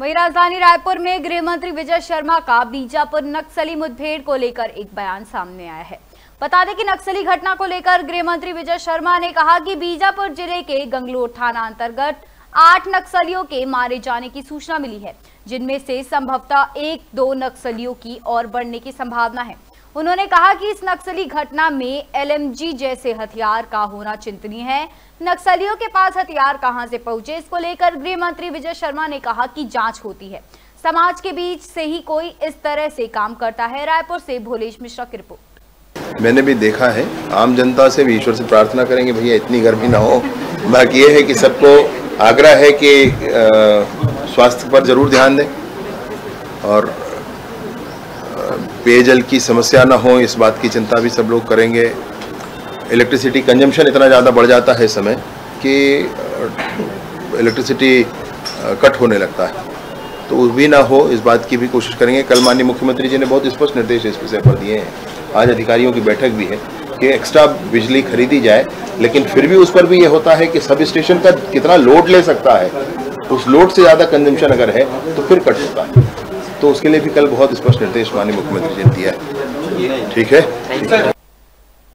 वहीं राजधानी रायपुर में गृह मंत्री विजय शर्मा का बीजापुर नक्सली मुठभेड़ को लेकर एक बयान सामने आया है। बता दें कि नक्सली घटना को लेकर गृह मंत्री विजय शर्मा ने कहा कि बीजापुर जिले के गंगलोट थाना अंतर्गत 8 नक्सलियों के मारे जाने की सूचना मिली है, जिनमें से संभवतः 1-2 नक्सलियों की ओर बढ़ने की संभावना है। उन्होंने कहा कि इस नक्सली घटना में LMG जैसे हथियार का होना चिंतनीय है। नक्सलियों के पास हथियार कहां से पहुंचे, इसको लेकर गृह मंत्री विजय शर्मा ने कहा कि जांच होती है। समाज के बीच से ही कोई इस तरह से काम करता है। रायपुर से भोलेश मिश्रा की रिपोर्ट। मैंने भी देखा है। आम जनता से भी ईश्वर से प्रार्थना करेंगे भैया इतनी गर्मी ना हो। बाकी ये है कि सबको आग्रह है कि स्वास्थ्य पर जरूर ध्यान दें और पेयजल की समस्या ना हो, इस बात की चिंता भी सब लोग करेंगे। इलेक्ट्रिसिटी कंजम्पशन इतना ज़्यादा बढ़ जाता है इस समय कि इलेक्ट्रिसिटी कट होने लगता है, तो वो भी ना हो, इस बात की भी कोशिश करेंगे। कल माननीय मुख्यमंत्री जी ने बहुत स्पष्ट निर्देश इस विषय पर दिए हैं। आज अधिकारियों की बैठक भी है कि एक्स्ट्रा बिजली खरीदी जाए, लेकिन फिर भी उस पर भी ये होता है कि सब स्टेशन का कितना लोड ले सकता है, उस लोड से ज़्यादा कंजम्पशन अगर है तो फिर कट होता है। तो उसके लिए भी कल बहुत स्पष्ट निर्देश माननीय मुख्यमंत्री जी ने दिया है। ठीक है।